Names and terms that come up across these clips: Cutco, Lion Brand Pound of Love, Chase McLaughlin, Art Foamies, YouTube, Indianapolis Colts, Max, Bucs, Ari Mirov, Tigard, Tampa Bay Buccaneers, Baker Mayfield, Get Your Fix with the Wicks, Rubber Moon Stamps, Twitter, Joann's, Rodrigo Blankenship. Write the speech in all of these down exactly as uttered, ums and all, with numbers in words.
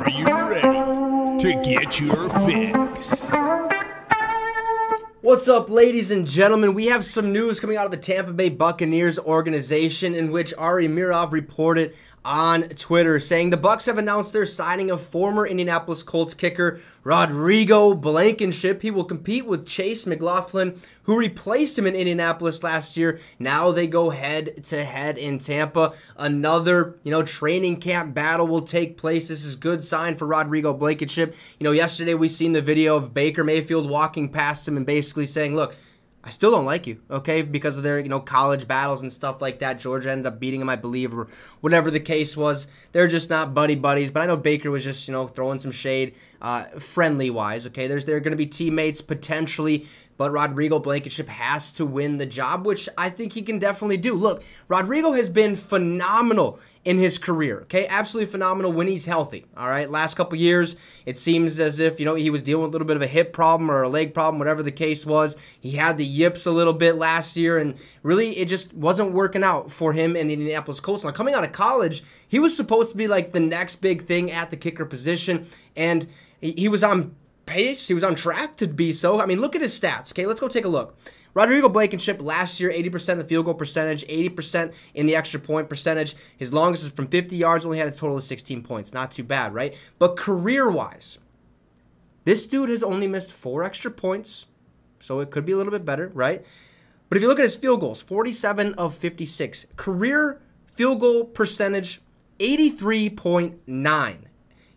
Are you ready to get your fix? What's up, ladies and gentlemen? We have some news coming out of the Tampa Bay Buccaneers organization, in which Ari Mirov reported on Twitter saying the Bucs have announced their signing of former Indianapolis Colts kicker Rodrigo Blankenship. He will compete with Chase McLaughlin, who replaced him in Indianapolis last year. Now they go head to head in Tampa. Another, you know, training camp battle will take place. This is a good sign for Rodrigo Blankenship. You know, yesterday we seen the video of Baker Mayfield walking past him and basically saying, "Look, I still don't like you," okay, because of their, you know, college battles and stuff like that. Georgia ended up beating him, I believe, or whatever the case was. They're just not buddy buddies, but I know Baker was just, you know, throwing some shade uh, friendly-wise, okay? There's, they're going to be teammates potentially, but Rodrigo Blankenship has to win the job, which I think he can definitely do. Look, Rodrigo has been phenomenal in his career, okay? Absolutely phenomenal when he's healthy, all right? Last couple years, it seems as if, you know, he was dealing with a little bit of a hip problem or a leg problem, whatever the case was. He had the yips a little bit last year, and really it just wasn't working out for him in the Indianapolis Colts. Now, coming out of college, he was supposed to be like the next big thing at the kicker position, and he was on pace. He was on track to be so. I mean, look at his stats. Okay, let's go take a look. Rodrigo Blankenship last year, eighty percent in the field goal percentage, eighty percent in the extra point percentage. His longest is from fifty yards, only had a total of sixteen points. Not too bad, right? But career-wise, this dude has only missed four extra points, so it could be a little bit better, right? But if you look at his field goals, forty-seven of fifty-six. Career field goal percentage, eighty-three point nine.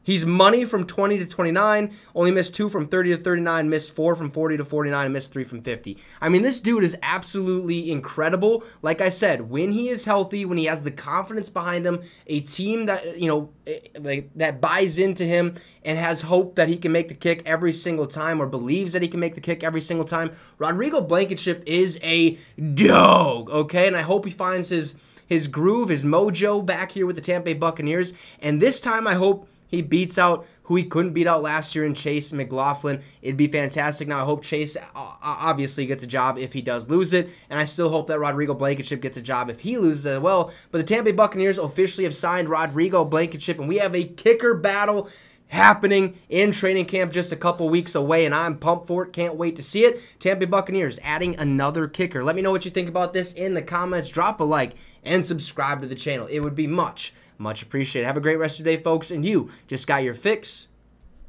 He's money from twenty to twenty-nine, only missed two from thirty to thirty-nine, missed four from forty to forty-nine, and missed three from fifty. I mean, this dude is absolutely incredible. Like I said, when he is healthy, when he has the confidence behind him, a team that, you know, like that buys into him and has hope that he can make the kick every single time, or believes that he can make the kick every single time. Rodrigo Blankenship is a dog, okay? And I hope he finds his his groove, his mojo back here with the Tampa Bay Buccaneers. And this time, I hope he beats out who he couldn't beat out last year in Chase McLaughlin. It'd be fantastic. Now, I hope Chase obviously gets a job if he does lose it, and I still hope that Rodrigo Blankenship gets a job if he loses it as well. But the Tampa Bay Buccaneers officially have signed Rodrigo Blankenship, and we have a kicker battle happening in training camp just a couple weeks away, and I'm pumped for it. Can't wait to see it. Tampa Bay Buccaneers adding another kicker. Let me know what you think about this in the comments. Drop a like and subscribe to the channel. It would be much, much appreciated. Have a great rest of your day, folks, and you just got your fix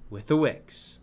with the Wicks.